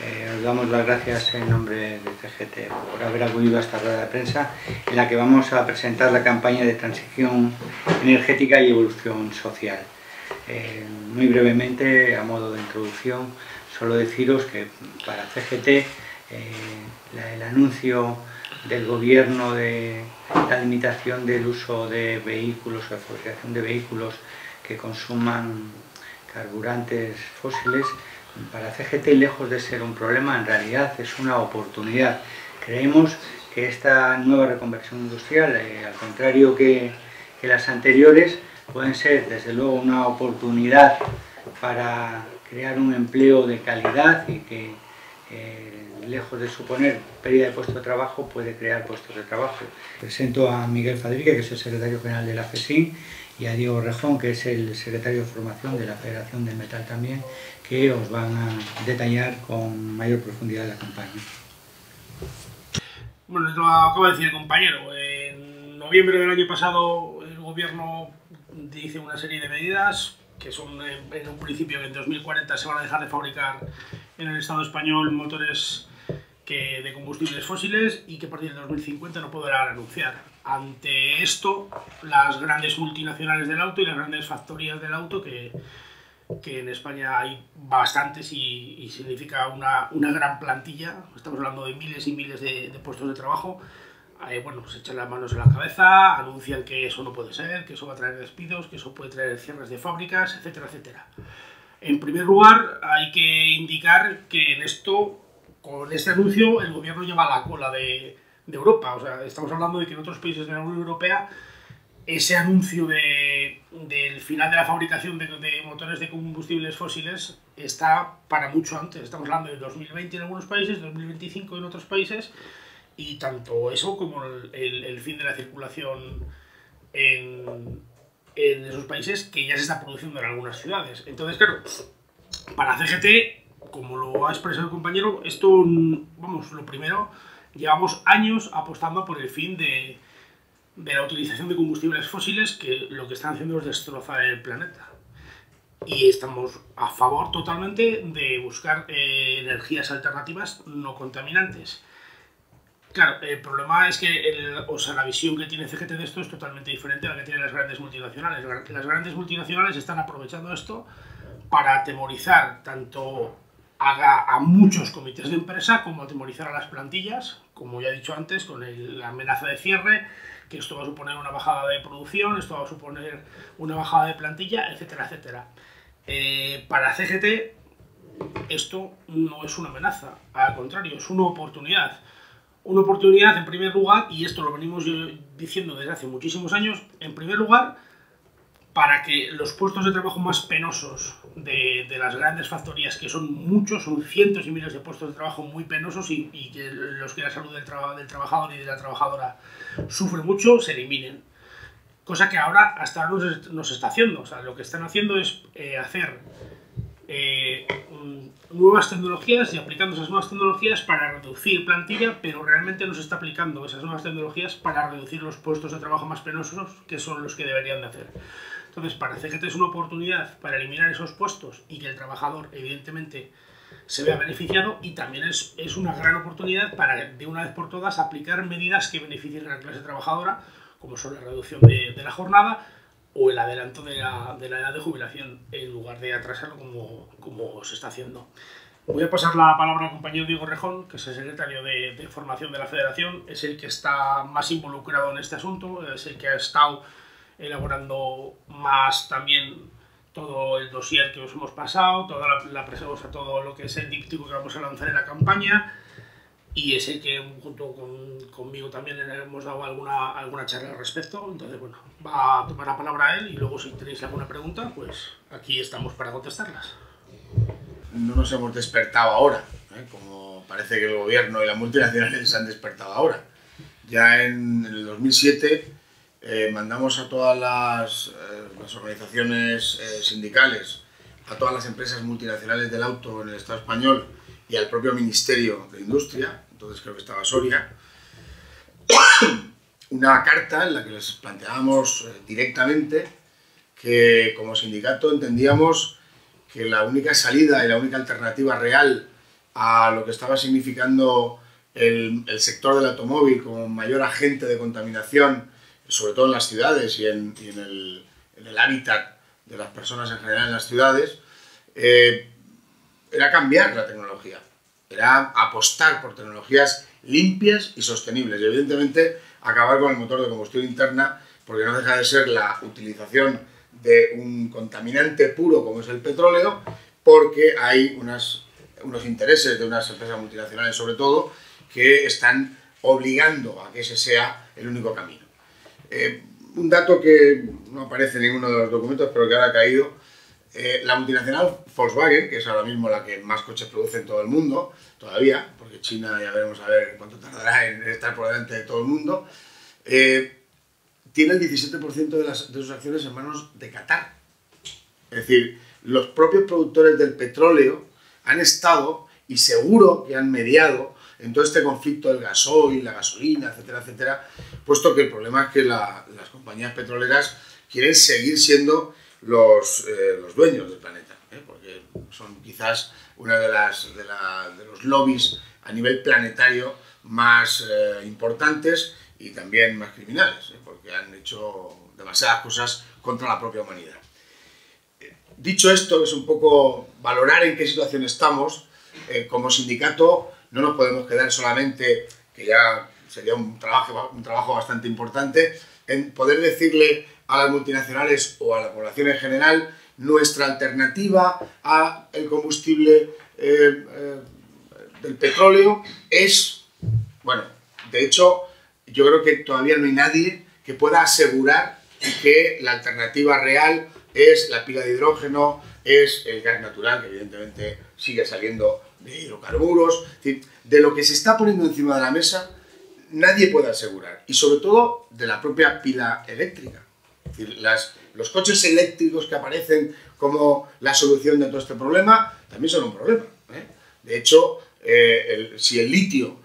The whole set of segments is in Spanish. Os damos las gracias en nombre de CGT por haber acudido a esta rueda de prensa en la que vamos a presentar la campaña de transición energética y evolución social. Muy brevemente, a modo de introducción, solo deciros que para CGT el anuncio del gobierno de la limitación del uso de vehículos o la fabricación de vehículos que consuman carburantes fósiles, para CGT, lejos de ser un problema, en realidad es una oportunidad. Creemos que esta nueva reconversión industrial, al contrario que las anteriores, pueden ser desde luego una oportunidad para crear un empleo de calidad y que, lejos de suponer pérdida de puestos de trabajo, puede crear puestos de trabajo. Presento a Miguel Fadrique, que es el secretario general de la FESIN, y a Diego Rejón, que es el secretario de formación de la Federación del Metal también, que os van a detallar con mayor profundidad la campaña. Bueno, lo acaba de decir el compañero. En noviembre del año pasado el gobierno dice una serie de medidas que son en un principio que en 2040 se van a dejar de fabricar en el Estado español motores de combustibles fósiles y que a partir de 2050 no podrán anunciar. Ante esto, las grandes multinacionales del auto y las grandes factorías del auto, que en España hay bastantes y significa una gran plantilla, estamos hablando de miles y miles de puestos de trabajo, bueno, pues echan las manos a la cabeza, anuncian que eso no puede ser, que eso va a traer despidos, que eso puede traer cierres de fábricas, etcétera, etcétera. En primer lugar, hay que indicar que en esto, con este anuncio, el gobierno lleva a la cola de Europa. O sea, estamos hablando de que en otros países de la Unión Europea ese anuncio del final de la fabricación de motores de combustibles fósiles está para mucho antes. Estamos hablando de 2020 en algunos países, 2025 en otros países, y tanto eso como el fin de la circulación en esos países que ya se está produciendo en algunas ciudades. Entonces, claro, para CGT, como lo ha expresado el compañero, esto, vamos, lo primero, llevamos años apostando por el fin de la utilización de combustibles fósiles, que lo que están haciendo es destrozar el planeta. Y estamos a favor totalmente de buscar energías alternativas no contaminantes. Claro, el problema es que la visión que tiene CGT de esto es totalmente diferente a la que tienen las grandes multinacionales. Las grandes multinacionales están aprovechando esto para atemorizar tanto a muchos comités de empresa como atemorizar a las plantillas, como ya he dicho antes, con la amenaza de cierre, que esto va a suponer una bajada de producción, esto va a suponer una bajada de plantilla, etcétera, etcétera. Para CGT esto no es una amenaza, al contrario, es una oportunidad. Una oportunidad en primer lugar, y esto lo venimos diciendo desde hace muchísimos años, en primer lugar, para que los puestos de trabajo más penosos de las grandes factorías, que son muchos, son cientos y miles de puestos de trabajo muy penosos y que los que la salud del trabajador y de la trabajadora sufre mucho, se eliminen. Cosa que ahora hasta ahora no se está haciendo. O sea, lo que están haciendo es hacer nuevas tecnologías y aplicando esas nuevas tecnologías para reducir plantilla, pero realmente no se está aplicando esas nuevas tecnologías para reducir los puestos de trabajo más penosos, que son los que deberían de hacer. Entonces, para CGT es una oportunidad para eliminar esos puestos y que el trabajador, evidentemente, se vea beneficiado, y también es una gran oportunidad para, de una vez por todas, aplicar medidas que beneficien a la clase trabajadora, como son la reducción de la jornada o el adelanto de la edad de jubilación, en lugar de atrasarlo como se está haciendo. Voy a pasar la palabra al compañero Diego Rejón, que es el secretario de formación de la Federación, es el que está más involucrado en este asunto, es el que ha estado elaborando más también todo el dossier que os hemos pasado, todo lo que es el díptico que vamos a lanzar en la campaña, y es el que junto conmigo también hemos dado alguna charla al respecto. Entonces, bueno, va a tomar la palabra él y luego si tenéis alguna pregunta, pues aquí estamos para contestarlas. No nos hemos despertado ahora, como parece que el gobierno y las multinacionales se han despertado ahora. Ya en el 2007 mandamos a todas las organizaciones sindicales, a todas las empresas multinacionales del auto en el Estado español y al propio Ministerio de Industria, entonces creo que estaba Soria, una carta en la que les planteábamos directamente que como sindicato entendíamos que la única salida y la única alternativa real a lo que estaba significando el sector del automóvil como mayor agente de contaminación, sobre todo en las ciudades y en el hábitat de las personas en general en las ciudades, era cambiar la tecnología, era apostar por tecnologías limpias y sostenibles y evidentemente acabar con el motor de combustión interna, porque no deja de ser la utilización de un contaminante puro como es el petróleo, porque hay unos intereses de unas empresas multinacionales sobre todo que están obligando a que ese sea el único camino. Un dato que no aparece en ninguno de los documentos, pero que ahora ha caído, la multinacional Volkswagen, que es ahora mismo la que más coches produce en todo el mundo, todavía, porque China ya veremos a ver cuánto tardará en estar por delante de todo el mundo, tiene el 17% de sus acciones en manos de Qatar. Es decir, los propios productores del petróleo han estado, y seguro que han mediado, en todo este conflicto del gasoil, la gasolina, etcétera, etcétera, puesto que el problema es que las compañías petroleras quieren seguir siendo los dueños del planeta, porque son quizás uno de los lobbies a nivel planetario más importantes y también más criminales, porque han hecho demasiadas cosas contra la propia humanidad. Dicho esto, es un poco valorar en qué situación estamos. Como sindicato no nos podemos quedar solamente, que ya sería un trabajo bastante importante, en poder decirle a las multinacionales o a la población en general nuestra alternativa al combustible del petróleo es... Bueno, de hecho, yo creo que todavía no hay nadie que pueda asegurar que la alternativa real es la pila de hidrógeno, es el gas natural, que evidentemente sigue saliendo de hidrocarburos. Es decir, de lo que se está poniendo encima de la mesa, nadie puede asegurar. Y sobre todo de la propia pila eléctrica. Es decir, los coches eléctricos que aparecen como la solución de todo este problema también son un problema, ¿eh? De hecho, si el litio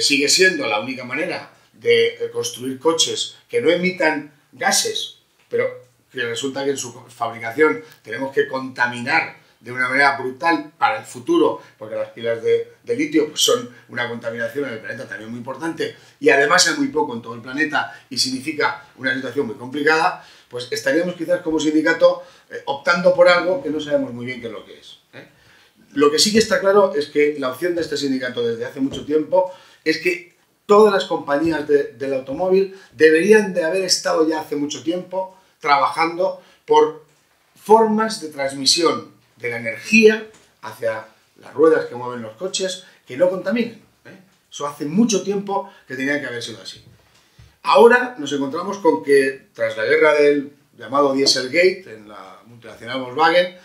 sigue siendo la única manera de construir coches que no emitan gases, pero que resulta que en su fabricación tenemos que contaminar de una manera brutal para el futuro, porque las pilas de litio pues son una contaminación en el planeta también muy importante, y además es muy poco en todo el planeta y significa una situación muy complicada, pues estaríamos quizás como sindicato optando por algo que no sabemos muy bien qué es lo que es, ¿eh? Lo que sí que está claro es que la opción de este sindicato desde hace mucho tiempo es que todas las compañías del automóvil deberían de haber estado ya hace mucho tiempo trabajando por formas de transmisión de la energía hacia las ruedas que mueven los coches, que no contaminen, ¿eh? Eso hace mucho tiempo que tenía que haber sido así. Ahora nos encontramos con que, tras la guerra del llamado Dieselgate en la multinacional Volkswagen,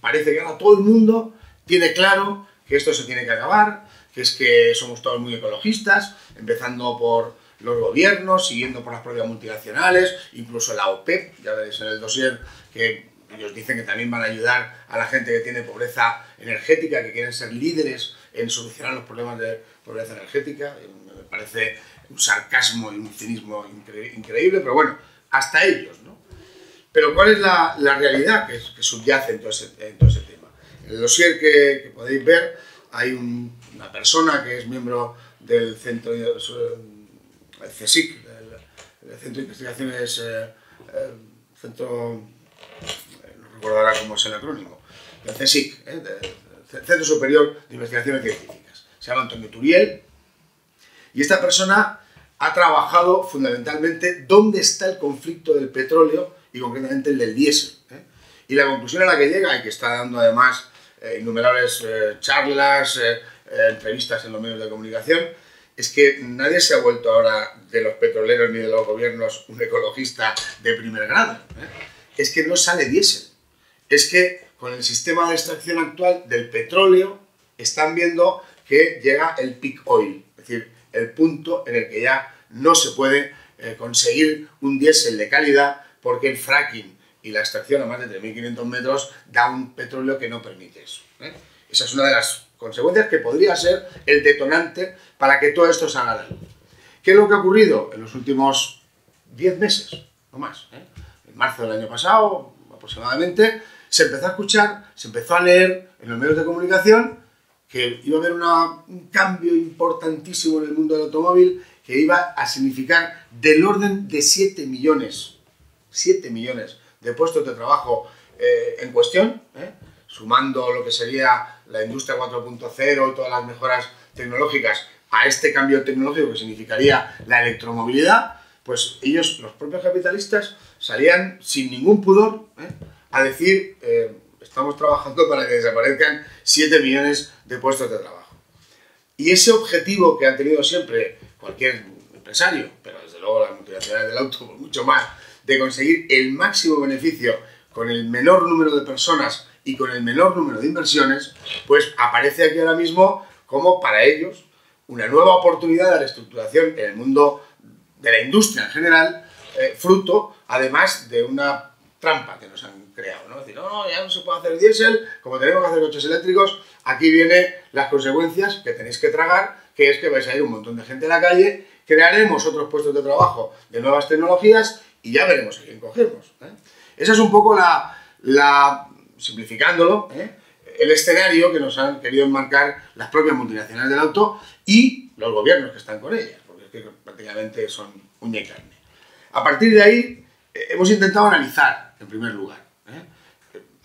parece que ahora todo el mundo tiene claro que esto se tiene que acabar, que es que somos todos muy ecologistas, empezando por los gobiernos, siguiendo por las propias multinacionales, incluso la OPEP, ya veréis en el dossier que ellos dicen que también van a ayudar a la gente que tiene pobreza energética, que quieren ser líderes en solucionar los problemas de pobreza energética. Me parece un sarcasmo y un cinismo increíble, pero bueno, hasta ellos, ¿no? Pero ¿cuál es la realidad que subyace en todo ese tema? En el dossier que podéis ver hay una persona que es miembro del Centro FESIC, el Centro de Investigaciones, no recuerdo ahora cómo es el acrónimo, el CSIC, Centro Superior de Investigaciones Científicas. Se llama Antonio Turiel y esta persona ha trabajado fundamentalmente dónde está el conflicto del petróleo y concretamente el del diésel, ¿eh? Y la conclusión a la que llega, y que está dando además innumerables charlas, entrevistas en los medios de comunicación, es que nadie se ha vuelto ahora de los petroleros ni de los gobiernos un ecologista de primer grado, ¿eh? Es que no sale diésel. Es que con el sistema de extracción actual del petróleo están viendo que llega el peak oil, es decir, el punto en el que ya no se puede conseguir un diésel de calidad porque el fracking y la extracción a más de 3.500 metros da un petróleo que no permite eso, ¿eh? Esa es una de las consecuencias que podría ser el detonante para que todo esto salga a la luz. ¿Qué es lo que ha ocurrido en los últimos 10 meses, no más, ¿eh? En marzo del año pasado, aproximadamente, se empezó a escuchar, se empezó a leer en los medios de comunicación que iba a haber un cambio importantísimo en el mundo del automóvil que iba a significar del orden de 7 millones, 7 millones de puestos de trabajo en cuestión, sumando lo que sería la industria 4.0 y todas las mejoras tecnológicas a este cambio tecnológico que significaría la electromovilidad, pues ellos, los propios capitalistas, salían sin ningún pudor a decir estamos trabajando para que desaparezcan 7 millones de puestos de trabajo. Y ese objetivo que han tenido siempre cualquier empresario, pero desde luego las multinacionales del auto, pues mucho más, de conseguir el máximo beneficio con el menor número de personas y con el menor número de inversiones, pues aparece aquí ahora mismo como para ellos una nueva oportunidad de reestructuración en el mundo de la industria en general, fruto además de una trampa que nos han creado, ¿no? Es decir, no, ya no se puede hacer diésel, como tenemos que hacer coches eléctricos, aquí vienen las consecuencias que tenéis que tragar, que es que vais a ir un montón de gente a la calle, crearemos otros puestos de trabajo de nuevas tecnologías y ya veremos a quién cogemos, Esa es un poco la simplificándolo, el escenario que nos han querido enmarcar las propias multinacionales del auto y los gobiernos que están con ellas, porque es que prácticamente son uña y carne. A partir de ahí hemos intentado analizar, en primer lugar.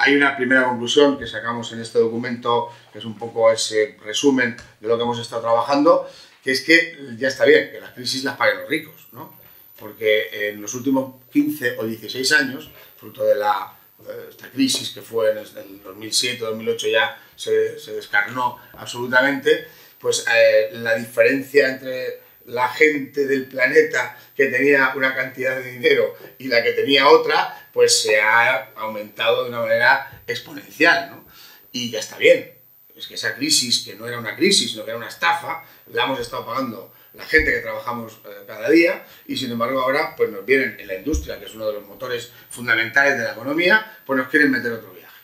Hay una primera conclusión que sacamos en este documento, que es un poco ese resumen de lo que hemos estado trabajando, que es que ya está bien, que las crisis las paguen los ricos, ¿no? Porque en los últimos 15 o 16 años, fruto de esta crisis que fue en el 2007-2008 ya se descarnó absolutamente, pues la diferencia entre la gente del planeta que tenía una cantidad de dinero y la que tenía otra, pues se ha aumentado de una manera exponencial, ¿no? Y ya está bien, es que esa crisis, que no era una crisis, sino que era una estafa, la hemos estado pagando la gente que trabajamos cada día y sin embargo ahora pues nos vienen en la industria, que es uno de los motores fundamentales de la economía, pues nos quieren meter otro viaje.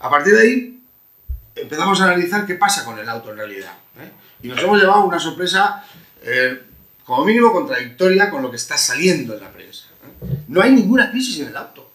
A partir de ahí empezamos a analizar qué pasa con el auto en realidad, y nos hemos llevado una sorpresa como mínimo contradictoria con lo que está saliendo en la prensa. No hay ninguna crisis en el auto.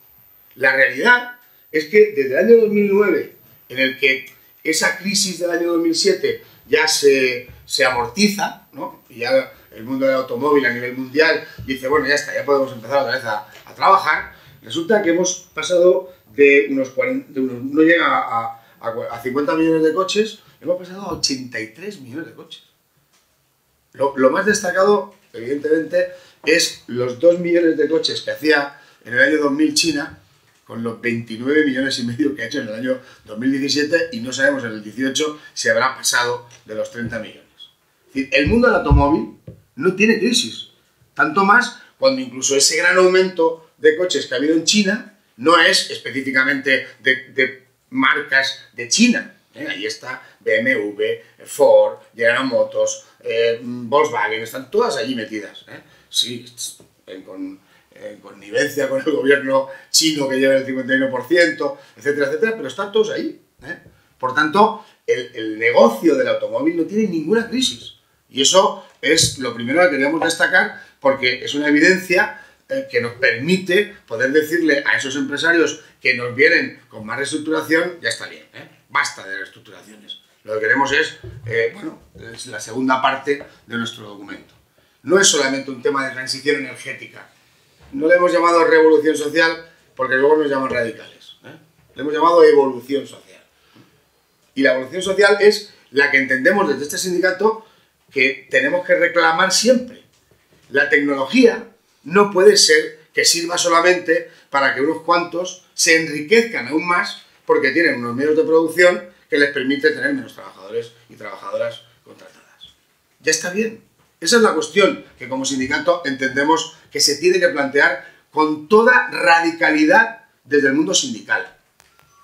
La realidad es que desde el año 2009, en el que esa crisis del año 2007 ya se amortiza, ¿no? Y ya el mundo del automóvil a nivel mundial dice, bueno, ya está, ya podemos empezar otra vez a trabajar. Resulta que hemos pasado de unos 40, no llega a 50 millones de coches, hemos pasado a 83 millones de coches. Lo más destacado, evidentemente, es los 2 millones de coches que hacía en el año 2000 China, con los 29 millones y medio que ha hecho en el año 2017, y no sabemos en el 18 si habrá pasado de los 30 millones. Es decir, el mundo del automóvil no tiene crisis, tanto más cuando incluso ese gran aumento de coches que ha habido en China no es específicamente de marcas de China. Ahí está BMW, Ford, General Motors, Volkswagen, están todas allí metidas. Sí, en connivencia con el gobierno chino que lleva el 51%, etcétera, etcétera, pero están todos ahí. Por tanto, el negocio del automóvil no tiene ninguna crisis. Y eso es lo primero que queríamos destacar, porque es una evidencia que nos permite poder decirle a esos empresarios que nos vienen con más reestructuración, ya está bien, basta de reestructuraciones. Lo que queremos es, es la segunda parte de nuestro documento. No es solamente un tema de transición energética. No le hemos llamado revolución social porque luego nos llaman radicales. Le hemos llamado evolución social. Y la evolución social es la que entendemos desde este sindicato que tenemos que reclamar siempre. La tecnología no puede ser que sirva solamente para que unos cuantos se enriquezcan aún más porque tienen unos medios de producción que les permite tener menos trabajadores y trabajadoras contratadas. Ya está bien. Esa es la cuestión que como sindicato entendemos que se tiene que plantear con toda radicalidad desde el mundo sindical.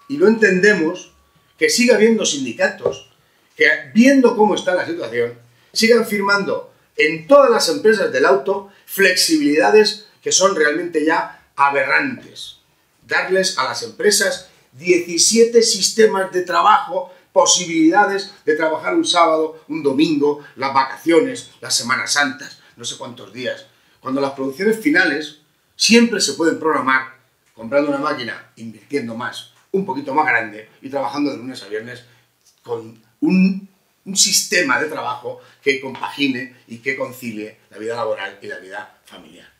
Y no entendemos que siga habiendo sindicatos que, viendo cómo está la situación, sigan firmando en todas las empresas del auto flexibilidades que son realmente ya aberrantes. Darles a las empresas 17 sistemas de trabajo, posibilidades de trabajar un sábado, un domingo, las vacaciones, las semanas santas, no sé cuántos días. Cuando las producciones finales siempre se pueden programar comprando una máquina, invirtiendo más, un poquito más grande y trabajando de lunes a viernes con un sistema de trabajo que compagine y que concilie la vida laboral y la vida familiar.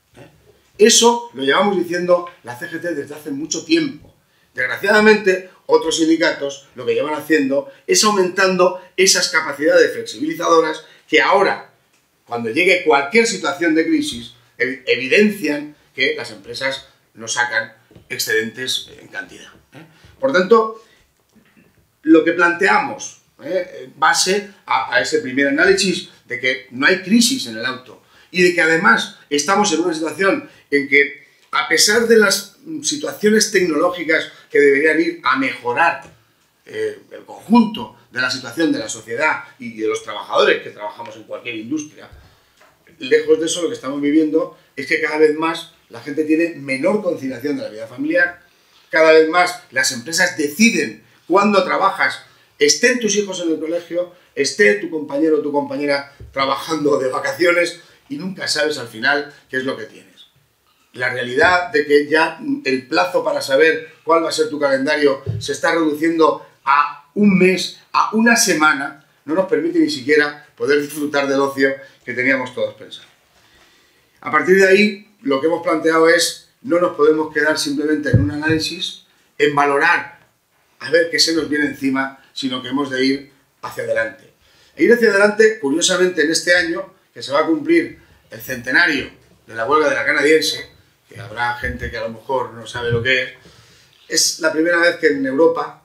Eso lo llevamos diciendo la CGT desde hace mucho tiempo. Desgraciadamente, otros sindicatos lo que llevan haciendo es aumentando esas capacidades flexibilizadoras que ahora, cuando llegue cualquier situación de crisis, evidencian que las empresas no sacan excedentes en cantidad. Por tanto, lo que planteamos, base a ese primer análisis de que no hay crisis en el auto y de que además estamos en una situación en que, a pesar de las situaciones tecnológicas que deberían ir a mejorar el conjunto de la situación de la sociedad y de los trabajadores que trabajamos en cualquier industria, lejos de eso lo que estamos viviendo es que cada vez más la gente tiene menor conciliación de la vida familiar, cada vez más las empresas deciden cuándo trabajas, estén tus hijos en el colegio, esté tu compañero o tu compañera trabajando de vacaciones y nunca sabes al final qué es lo que tienes. La realidad de que ya el plazo para saber cuál va a ser tu calendario se está reduciendo a un mes, a una semana, no nos permite ni siquiera poder disfrutar del ocio que teníamos todos pensado. A partir de ahí, lo que hemos planteado es, no nos podemos quedar simplemente en un análisis, en valorar, a ver qué se nos viene encima, sino que hemos de ir hacia adelante. E ir hacia adelante, curiosamente, en este año, que se va a cumplir el centenario de la huelga de la canadiense, que habrá gente que a lo mejor no sabe lo que es la primera vez que en Europa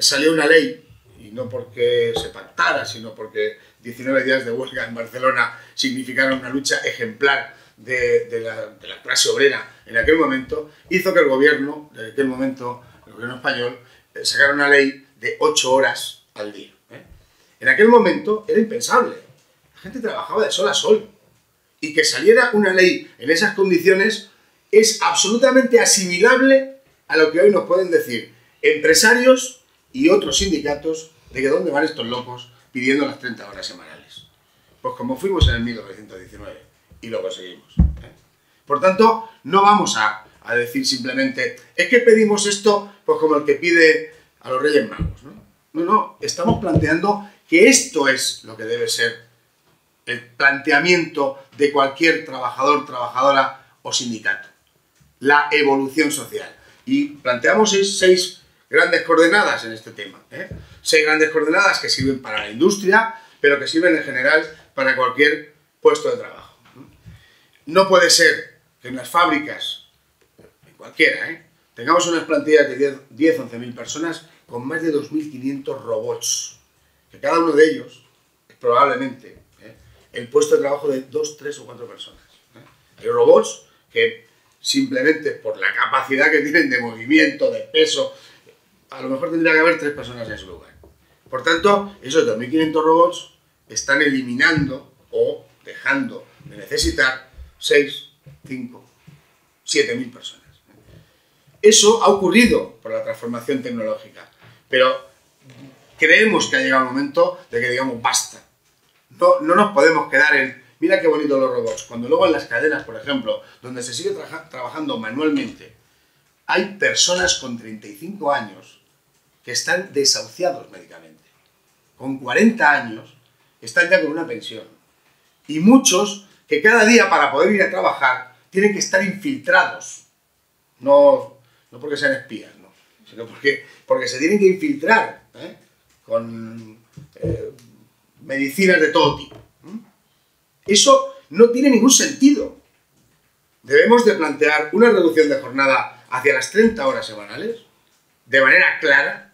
salió una ley, y no porque se pactara, sino porque 19 días de huelga en Barcelona significaron una lucha ejemplar de la clase obrera en aquel momento, hizo que el gobierno, en aquel momento, el gobierno español, sacara una ley de 8 horas al día. En aquel momento era impensable, la gente trabajaba de sol a sol, y que saliera una ley en esas condiciones es absolutamente asimilable a lo que hoy nos pueden decir empresarios y otros sindicatos de que dónde van estos locos pidiendo las 30 horas semanales. Pues como fuimos en el 1919 y lo conseguimos. Por tanto, no vamos a decir simplemente es que pedimos esto pues como el que pide a los Reyes Magos, ¿no? No, no, estamos planteando que esto es lo que debe ser el planteamiento de cualquier trabajador, trabajadora o sindicato. La evolución social. Y planteamos seis grandes coordenadas en este tema. Seis grandes coordenadas que sirven para la industria, pero que sirven en general para cualquier puesto de trabajo. No puede ser que en las fábricas, en cualquiera, tengamos unas plantillas de 10 a 11.000 personas con más de 2.500 robots. Que cada uno de ellos es probablemente el puesto de trabajo de 2, 3 o 4 personas. Hay robots que simplemente por la capacidad que tienen de movimiento, de peso, a lo mejor tendría que haber 3 personas en su lugar. Por tanto, esos 2.500 robots están eliminando o dejando de necesitar 6, 5, 7.000 personas. Eso ha ocurrido por la transformación tecnológica, pero creemos que ha llegado el momento de que digamos basta. No nos podemos quedar en, mira qué bonito los robots, cuando luego en las cadenas, por ejemplo, donde se sigue trabajando manualmente, hay personas con 35 años que están desahuciados médicamente, con 40 años están ya con una pensión, y muchos que cada día para poder ir a trabajar tienen que estar infiltrados, no porque sean espías, no, sino porque se tienen que infiltrar con medicinas de todo tipo. Eso no tiene ningún sentido. Debemos de plantear una reducción de jornada hacia las 30 horas semanales, de manera clara,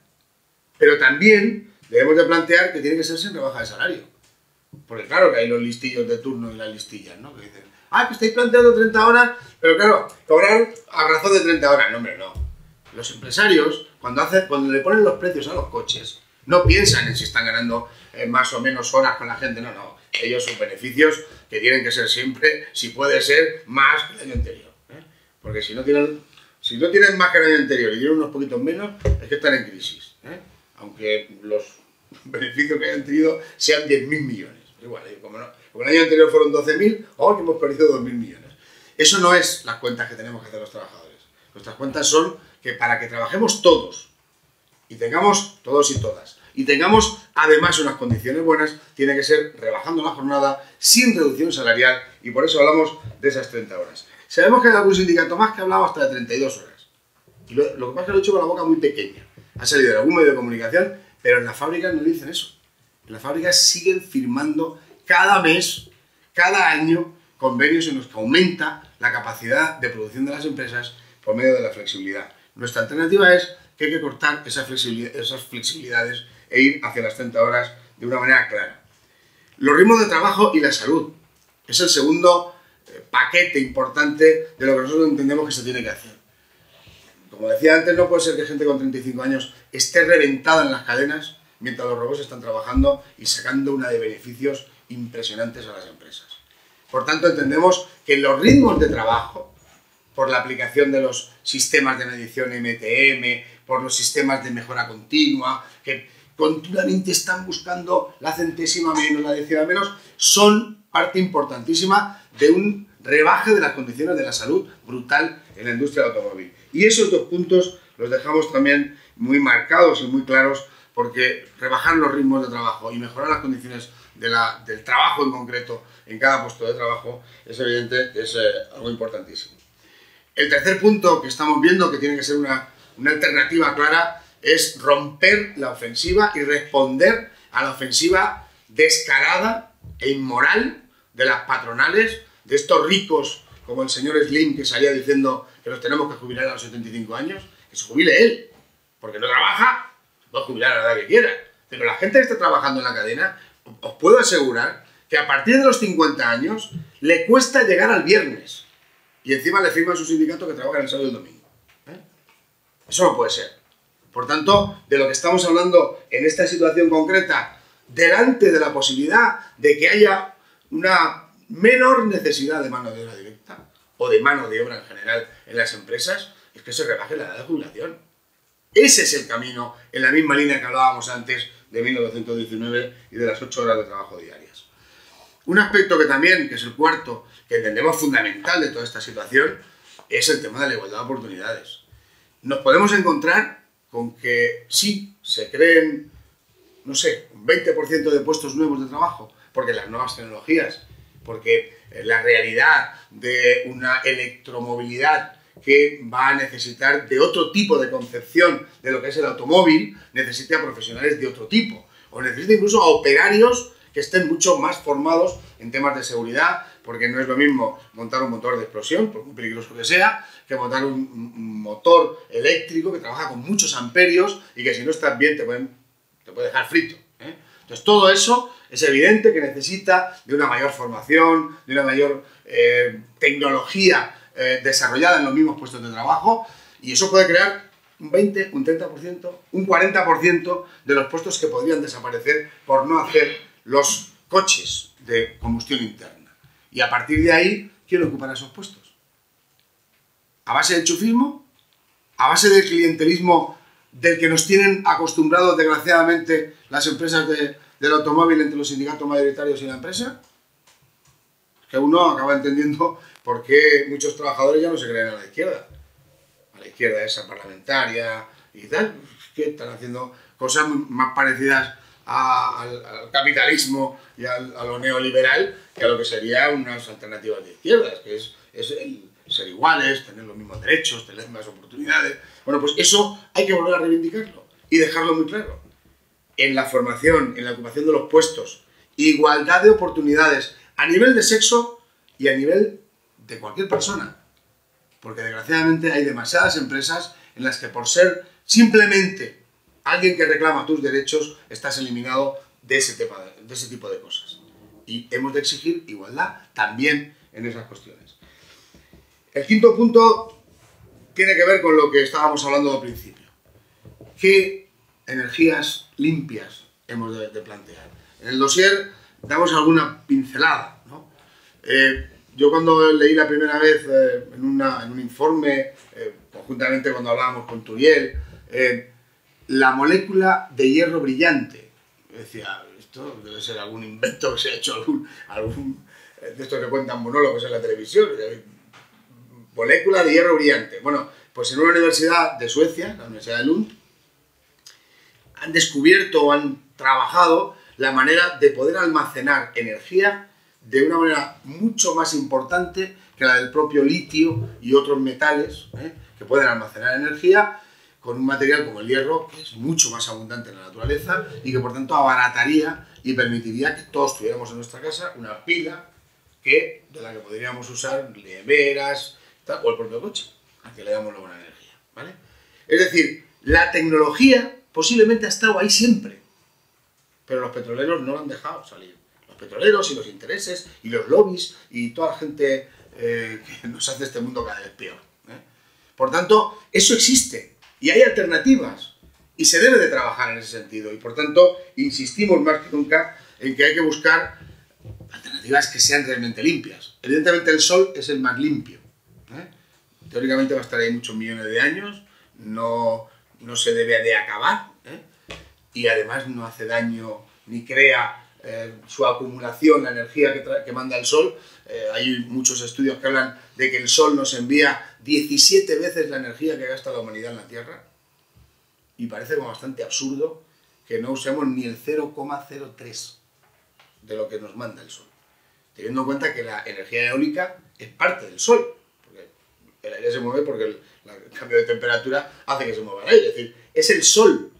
pero también debemos de plantear que tiene que ser sin rebaja de salario. Porque claro que hay los listillos de turno y las listillas, ¿no? Que dicen, ah, que estáis planteando 30 horas, pero claro, cobrar a razón de 30 horas. No, hombre, no. Los empresarios, cuando le ponen los precios a los coches, no piensan en si están ganando más o menos horas con la gente, no. Ellos sus beneficios que tienen que ser siempre, si puede ser, más que el año anterior. Porque si no tienen más que el año anterior y tienen unos poquitos menos, es que están en crisis. Aunque los beneficios que hayan tenido sean 10.000 millones. Igual, como el año anterior fueron 12.000, ahora hemos perdido 2.000 millones. Eso no es las cuentas que tenemos que hacer los trabajadores. Nuestras cuentas son que para que trabajemos todos y tengamos todos y todas y tengamos además unas condiciones buenas, tiene que ser rebajando la jornada, sin reducción salarial, y por eso hablamos de esas 30 horas. Sabemos que hay algún sindicato más que ha hablado hasta de 32 horas. Y lo que pasa es que lo he hecho con la boca muy pequeña. Ha salido de algún medio de comunicación, pero en las fábricas no dicen eso. En las fábricas siguen firmando cada mes, cada año, convenios en los que aumenta la capacidad de producción de las empresas por medio de la flexibilidad. Nuestra alternativa es que hay que cortar esas flexibilidades e ir hacia las 30 horas de una manera clara. Los ritmos de trabajo y la salud es el segundo paquete importante de lo que nosotros entendemos que se tiene que hacer. Como decía antes, no puede ser que gente con 35 años esté reventada en las cadenas mientras los robots están trabajando y sacando una de beneficios impresionantes a las empresas. Por tanto, entendemos que los ritmos de trabajo, por la aplicación de los sistemas de medición MTM, por los sistemas de mejora continua, que continuamente están buscando la centésima menos, la décima menos, son parte importantísima de un rebaje de las condiciones de la salud brutal en la industria del automóvil. Y esos dos puntos los dejamos también muy marcados y muy claros, porque rebajar los ritmos de trabajo y mejorar las condiciones del trabajo en concreto en cada puesto de trabajo es evidente que es algo importantísimo. El tercer punto que estamos viendo, que tiene que ser una alternativa clara, es romper la ofensiva y responder a la ofensiva descarada e inmoral de las patronales, de estos ricos como el señor Slim, que salía diciendo que los tenemos que jubilar a los 75 años, que se jubile él, porque no trabaja, puede jubilar a la edad que quiera. Pero la gente que está trabajando en la cadena, os puedo asegurar que a partir de los 50 años le cuesta llegar al viernes y encima le firma a su sindicato que trabaja el sábado y el domingo. Eso no puede ser. Por tanto, de lo que estamos hablando en esta situación concreta, delante de la posibilidad de que haya una menor necesidad de mano de obra directa o de mano de obra en general en las empresas, es que se rebaje la edad de jubilación. Ese es el camino, en la misma línea que hablábamos antes de 1919 y de las 8 horas de trabajo diarias. Un aspecto que también, que es el cuarto, que entendemos fundamental de toda esta situación, es el tema de la igualdad de oportunidades. Nos podemos encontrar con que sí, se creen, no sé, un 20% de puestos nuevos de trabajo, porque las nuevas tecnologías, porque la realidad de una electromovilidad que va a necesitar de otro tipo de concepción de lo que es el automóvil, necesita profesionales de otro tipo, o necesita incluso a operarios que estén mucho más formados en temas de seguridad, porque no es lo mismo montar un motor de explosión, por muy peligroso que sea, que montar un motor eléctrico que trabaja con muchos amperios y que si no estás bien te puede dejar frito, ¿eh? Entonces todo eso es evidente que necesita de una mayor formación, de una mayor tecnología desarrollada en los mismos puestos de trabajo, y eso puede crear un 20, un 30%, un 40% de los puestos que podrían desaparecer por no hacer los coches de combustión interna. Y a partir de ahí, ¿quién ocupará esos puestos? ¿A base de enchufismo? ¿A base del clientelismo del que nos tienen acostumbrados desgraciadamente las empresas del automóvil entre los sindicatos mayoritarios y la empresa? Que uno acaba entendiendo por qué muchos trabajadores ya no se creen a la izquierda. A la izquierda esa parlamentaria y tal, que están haciendo cosas más parecidas al capitalismo y a lo neoliberal que a lo que serían unas alternativas de izquierdas, que es el ser iguales, tener los mismos derechos, tener las mismas oportunidades. Bueno, pues eso hay que volver a reivindicarlo y dejarlo muy claro. En la formación, en la ocupación de los puestos, igualdad de oportunidades a nivel de sexo y a nivel de cualquier persona. Porque desgraciadamente hay demasiadas empresas en las que por ser simplemente alguien que reclama tus derechos, estás eliminado de ese tipo de cosas. Y hemos de exigir igualdad también en esas cuestiones. El quinto punto tiene que ver con lo que estábamos hablando al principio. ¿Qué energías limpias hemos de plantear? En el dossier damos alguna pincelada, ¿no? Yo cuando leí la primera vez en un informe, conjuntamente cuando hablábamos con Turiel, la molécula de hierro brillante, decía, esto debe ser algún invento que se ha hecho, algún de estos que cuentan monólogos en la televisión, molécula de hierro brillante. Bueno, pues en una universidad de Suecia, la Universidad de Lund, han descubierto o han trabajado la manera de poder almacenar energía de una manera mucho más importante que la del propio litio y otros metales, que pueden almacenar energía con un material como el hierro, que es mucho más abundante en la naturaleza y que por tanto abarataría y permitiría que todos tuviéramos en nuestra casa una pila de la que podríamos usar neveras o el propio coche, a que le damos la buena energía, ¿vale? Es decir, la tecnología posiblemente ha estado ahí siempre, pero los petroleros no lo han dejado salir. Los petroleros y los intereses y los lobbies y toda la gente que nos hace este mundo cada vez peor, Por tanto, eso existe y hay alternativas y se debe de trabajar en ese sentido. Y por tanto, insistimos más que nunca en que hay que buscar alternativas que sean realmente limpias. Evidentemente el sol es el más limpio, Teóricamente va a estar ahí muchos millones de años, no se debe de acabar, Y además no hace daño ni crea su acumulación, la energía que manda el sol. Hay muchos estudios que hablan de que el sol nos envía 17 veces la energía que gasta la humanidad en la Tierra y parece como bastante absurdo que no usemos ni el 0,03 de lo que nos manda el sol, teniendo en cuenta que la energía eólica es parte del sol, porque el aire se mueve porque el cambio de temperatura hace que se mueva el aire. Es decir, es el sol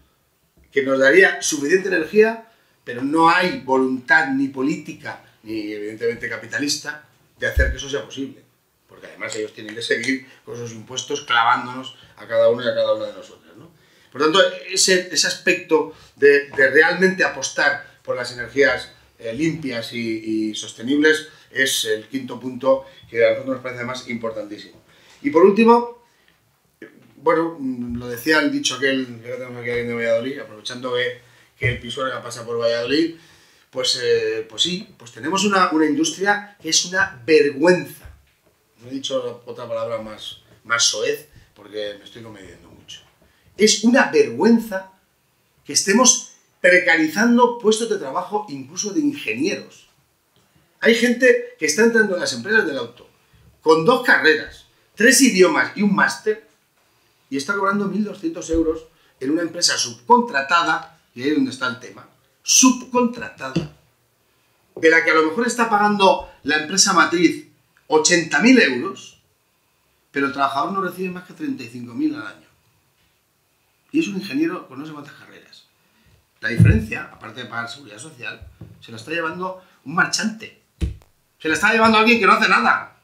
que nos daría suficiente energía, pero no hay voluntad ni política, ni evidentemente capitalista, de hacer que eso sea posible, porque además ellos tienen que seguir con sus impuestos clavándonos a cada uno y a cada una de nosotros, Por tanto, ese aspecto de realmente apostar por las energías limpias y sostenibles es el quinto punto que a nosotros nos parece además importantísimo. Y por último, bueno, lo decía el dicho aquel que tenemos aquí de Valladolid, aprovechando que el Pisuerga pasa por Valladolid, pues sí, pues tenemos una industria que es una vergüenza. No he dicho otra palabra más soez porque me estoy comediendo mucho. Es una vergüenza que estemos precarizando puestos de trabajo, incluso de ingenieros. Hay gente que está entrando en las empresas del auto con 2 carreras, 3 idiomas y un máster y está cobrando 1.200 € en una empresa subcontratada, y ahí es donde está el tema, subcontratada, de la que a lo mejor está pagando la empresa matriz 80.000 €, pero el trabajador no recibe más que 35.000 al año. Y es un ingeniero con no sé cuántas carreras. La diferencia, aparte de pagar seguridad social, se la está llevando un marchante. Se la está llevando alguien que no hace nada.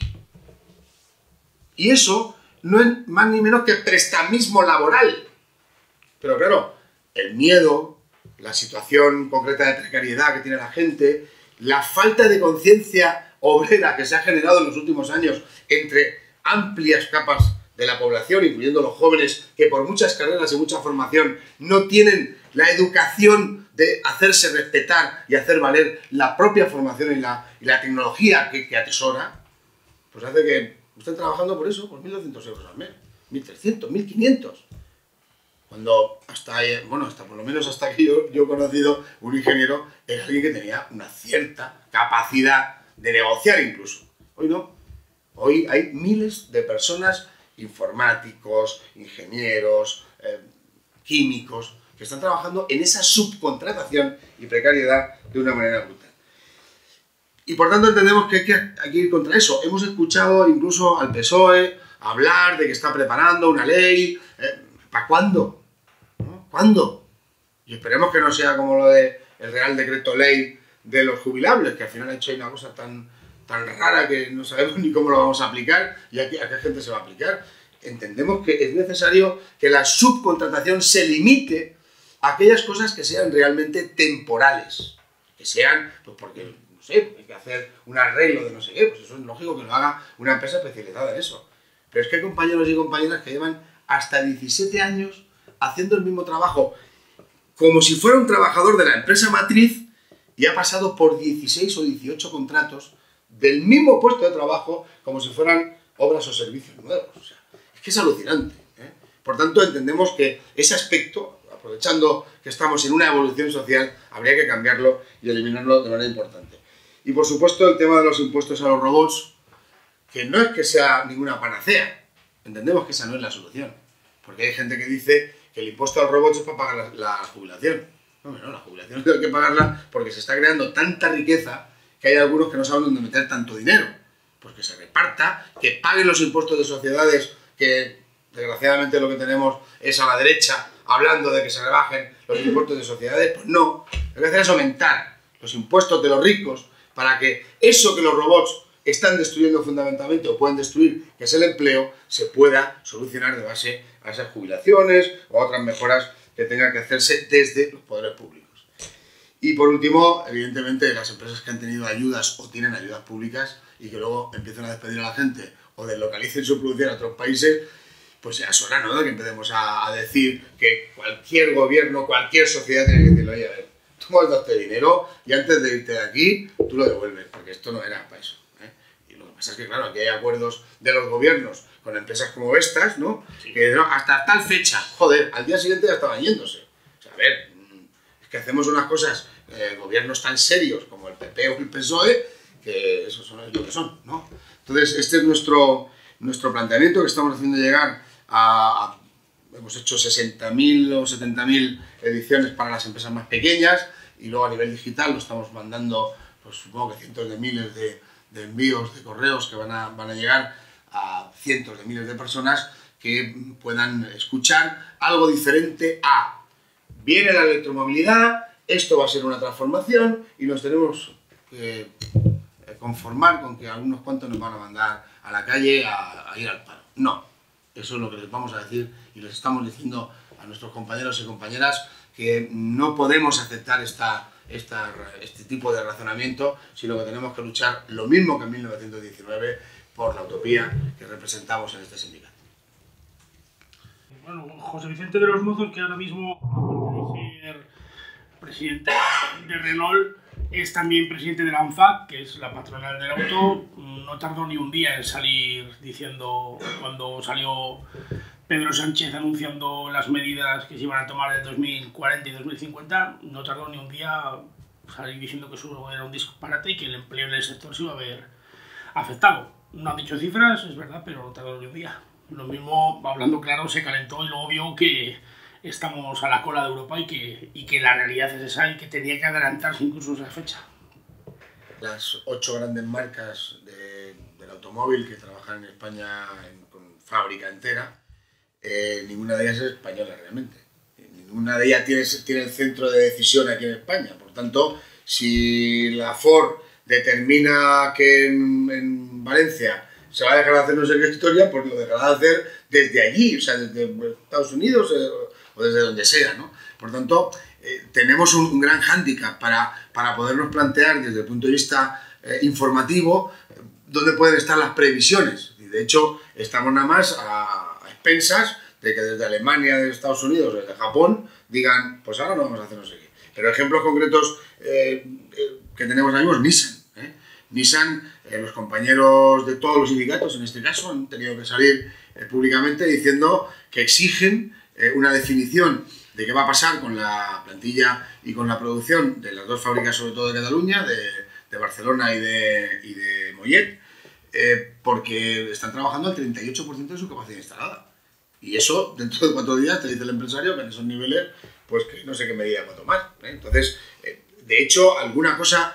Y eso no es más ni menos que prestamismo laboral. Pero claro, el miedo, la situación concreta de precariedad que tiene la gente, la falta de conciencia obrera que se ha generado en los últimos años entre amplias capas de la población, incluyendo los jóvenes, que por muchas carreras y mucha formación no tienen la educación de hacerse respetar y hacer valer la propia formación y la tecnología que atesora, pues hace que estén trabajando por eso, por 1.200 € al mes, 1.300, 1.500. Cuando hasta por lo menos hasta que yo he conocido un ingeniero, era alguien que tenía una cierta capacidad de negociar incluso. Hoy no. Hoy hay miles de personas, informáticos, ingenieros, químicos, que están trabajando en esa subcontratación y precariedad de una manera brutal. Y por tanto entendemos que hay que ir contra eso. Hemos escuchado incluso al PSOE hablar de que está preparando una ley. ¿Para cuándo? ¿Cuándo? Y esperemos que no sea como lo del Real Decreto Ley de los jubilables, que al final ha hecho una cosa tan rara que no sabemos ni cómo lo vamos a aplicar y a qué gente se va a aplicar. Entendemos que es necesario que la subcontratación se limite a aquellas cosas que sean realmente temporales, que sean, pues porque, no sé, hay que hacer un arreglo de no sé qué, pues eso es lógico que lo haga una empresa especializada en eso. Pero es que hay compañeros y compañeras que llevan hasta 17 años haciendo el mismo trabajo, como si fuera un trabajador de la empresa matriz y ha pasado por 16 o 18 contratos del mismo puesto de trabajo, como si fueran obras o servicios nuevos. O sea, es que es alucinante, Por tanto, entendemos que ese aspecto, aprovechando que estamos en una evolución social, habría que cambiarlo y eliminarlo de manera importante. Y, por supuesto, el tema de los impuestos a los robots, que no es que sea ninguna panacea. Entendemos que esa no es la solución. Porque hay gente que dice el impuesto al robot es para pagar la jubilación. No, la jubilación hay que pagarla porque se está creando tanta riqueza que hay algunos que no saben dónde meter tanto dinero. Pues que se reparta, que paguen los impuestos de sociedades, que desgraciadamente lo que tenemos es a la derecha hablando de que se rebajen los impuestos de sociedades. Pues no, lo que hacen es aumentar los impuestos de los ricos para que eso que los robots están destruyendo fundamentalmente o pueden destruir, que es el empleo, se pueda solucionar de base a esas jubilaciones o a otras mejoras que tengan que hacerse desde los poderes públicos. Y por último, evidentemente, las empresas que han tenido ayudas o tienen ayudas públicas y que luego empiezan a despedir a la gente o deslocalicen su producción a otros países, pues ya es hora, ¿no?, de que empecemos a decir que cualquier gobierno, cualquier sociedad tiene que decirle: oye, a ver, tú me has dado este dinero y antes de irte de aquí, tú lo devuelves, porque esto no era para eso, ¿eh? Y lo que pasa es que, claro, aquí hay acuerdos de los gobiernos con empresas como Vestas, ¿no? Sí. Que no, hasta tal fecha, joder, al día siguiente ya estaban yéndose. O sea, a ver, es que hacemos unas cosas, gobiernos tan serios como el PP o el PSOE, que eso son lo que son, ¿no? Entonces, este es nuestro planteamiento que estamos haciendo llegar hemos hecho 60.000 o 70.000 ediciones para las empresas más pequeñas y luego a nivel digital lo estamos mandando, pues supongo que cientos de miles de envíos, de correos que van a llegar a cientos de miles de personas que puedan escuchar algo diferente a: viene la electromovilidad, esto va a ser una transformación y nos tenemos que conformar con que algunos cuantos nos van a mandar a la calle a ir al paro. No, eso es lo que les vamos a decir y les estamos diciendo a nuestros compañeros y compañeras que no podemos aceptar este tipo de razonamiento, sino que tenemos que luchar lo mismo que en 1919 por la utopía que representamos en este sindicato. Bueno, José Vicente de los Muzos, que ahora mismo, aparte de ser presidente de Renault, es también presidente de la ANFA, que es la patronal del auto. No tardó ni un día en salir diciendo, cuando salió Pedro Sánchez anunciando las medidas que se iban a tomar en 2040 y 2050, no tardó ni un día salir diciendo que eso era un disparate y que el empleo en el sector se iba a ver afectado. No han dicho cifras, es verdad, pero no tardó ni un día. Lo mismo, hablando claro, se calentó y luego vio que estamos a la cola de Europa y que la realidad es esa y que tenía que adelantarse incluso esa fecha. Las 8 grandes marcas del automóvil que trabajan en España con fábrica entera, ninguna de ellas es española realmente. Ninguna de ellas tiene el centro de decisión aquí en España. Por tanto, si la Ford determina que en Valencia se va a dejar de hacer no sé qué historia, pues lo dejará de hacer desde allí, o sea, desde Estados Unidos o desde donde sea, ¿no? Por tanto, tenemos un gran hándicap para podernos plantear desde el punto de vista informativo dónde pueden estar las previsiones. Y de hecho, estamos nada más a expensas de que desde Alemania, desde Estados Unidos, desde Japón, digan, pues ahora no vamos a hacer no sé qué. Pero ejemplos concretos que tenemos ahora mismo es Nissan. Nissan, los compañeros de todos los sindicatos, en este caso, han tenido que salir públicamente diciendo que exigen una definición de qué va a pasar con la plantilla y con la producción de las dos fábricas, sobre todo de Cataluña, de Barcelona y de Mollet, porque están trabajando al 38% de su capacidad instalada. Y eso, dentro de 4 días, te dice el empresario que en esos niveles, pues que no sé qué medida va a tomar, ¿eh? Entonces, de hecho, alguna cosa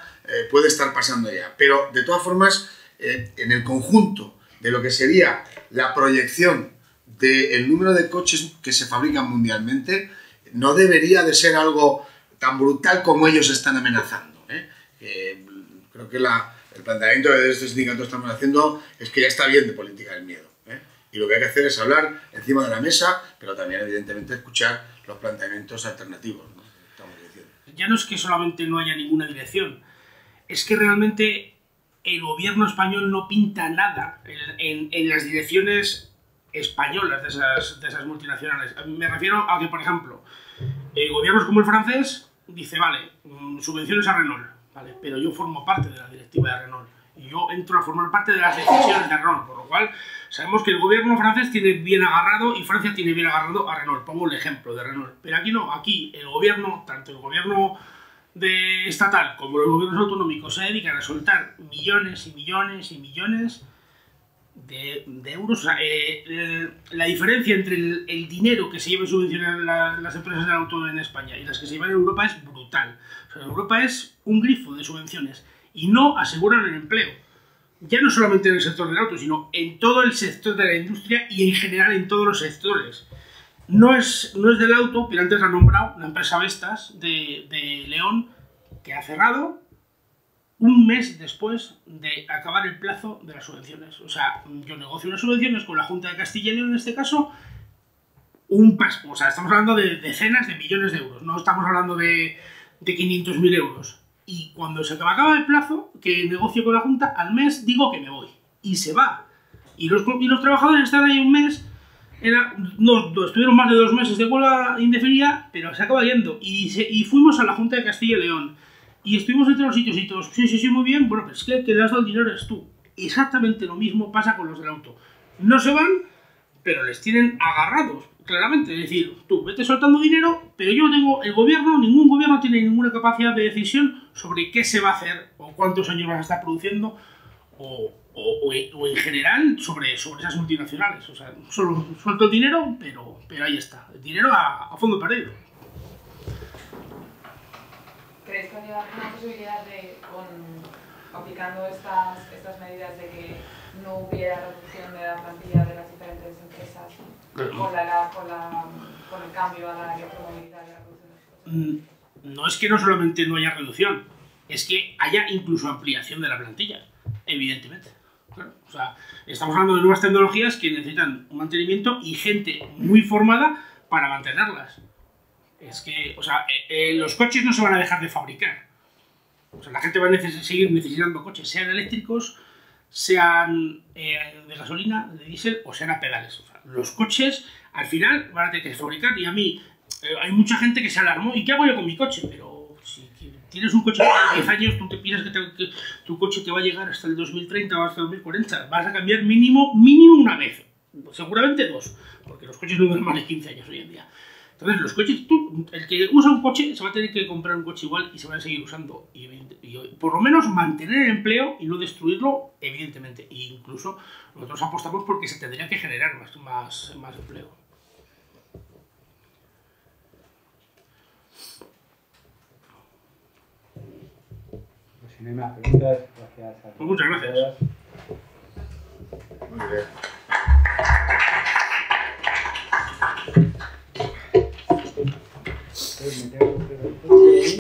puede estar pasando ya. Pero, de todas formas, en el conjunto de lo que sería la proyección del número de coches que se fabrican mundialmente, no debería de ser algo tan brutal como ellos están amenazando, ¿eh? Creo que el planteamiento de este sindicato que estamos haciendo es que ya está bien de política del miedo, ¿eh? Y lo que hay que hacer es hablar encima de la mesa, pero también, evidentemente, escuchar los planteamientos alternativos, ¿no? Estamos diciendo. Ya no es que solamente no haya ninguna dirección, es que realmente el gobierno español no pinta nada en las direcciones españolas de esas multinacionales. Me refiero a que, por ejemplo, gobiernos como el francés dice, vale, subvenciones a Renault, vale, pero yo formo parte de la directiva de Renault y yo entro a formar parte de las decisiones de Renault, por lo cual sabemos que el gobierno francés tiene bien agarrado y Francia tiene bien agarrado a Renault, pongo el ejemplo de Renault, pero aquí no, aquí el gobierno, tanto el gobierno estatal como los gobiernos autonómicos se dedican a soltar millones y millones y millones de euros. O sea, la diferencia entre el dinero que se lleva a subvencionar las empresas del auto en España y las que se llevan en Europa es brutal. O sea, Europa es un grifo de subvenciones y no aseguran el empleo. Ya no solamente en el sector del auto, sino en todo el sector de la industria y en general en todos los sectores. No es del auto, pero antes la han nombrado, la empresa Vestas de León, que ha cerrado un mes después de acabar el plazo de las subvenciones. O sea, yo negocio unas subvenciones con la Junta de Castilla y León en este caso, o sea, estamos hablando de decenas de millones de euros, no estamos hablando de 500.000 euros. Y cuando se acaba el plazo, que negocio con la Junta, al mes digo que me voy. Y se va. Y los trabajadores están ahí un mes, estuvieron más de 2 meses de huelga indefinida, pero se acaba yendo. Y fuimos a la Junta de Castilla y León. Y estuvimos en todos los sitios y todos, sí, sí, sí, muy bien, bueno, pero es que el que le has dado el dinero eres tú. Exactamente lo mismo pasa con los del auto. No se van, pero les tienen agarrados, claramente. Es decir, tú vete soltando dinero, pero yo tengo el gobierno, ningún gobierno tiene ninguna capacidad de decisión sobre qué se va a hacer, o cuántos años vas a estar produciendo, o en general sobre esas multinacionales. O sea, solo suelto el dinero, pero ahí está, el dinero a fondo perdido. ¿Crees que hay alguna posibilidad de, aplicando estas medidas, de que no hubiera reducción de la plantilla de las diferentes empresas con el cambio a la electromovilidad y la reducción? No es que no solamente no haya reducción, es que haya incluso ampliación de la plantilla, evidentemente. Claro, o sea, estamos hablando de nuevas tecnologías que necesitan un mantenimiento y gente muy formada para mantenerlas. Es que, o sea, los coches no se van a dejar de fabricar. O sea, la gente va a seguir necesitando coches, sean eléctricos, sean de gasolina, de diésel o sean a pedales. O sea, los coches al final van a tener que fabricar. Y a mí, hay mucha gente que se alarmó. ¿Y qué hago yo con mi coche? Pero si tienes un coche de 10 años, tú te piensas que tu coche te va a llegar hasta el 2030 o hasta el 2040. Vas a cambiar mínimo una vez. Seguramente 2, porque los coches no duran más de 15 años hoy en día. Entonces, los coches, el que usa un coche se va a tener que comprar un coche igual y se van a seguir usando. Y por lo menos mantener el empleo y no destruirlo, evidentemente. E incluso nosotros apostamos porque se tendría que generar más empleo. Pues si no hay más preguntas, gracias a todos. Pues muchas gracias. Muy bien.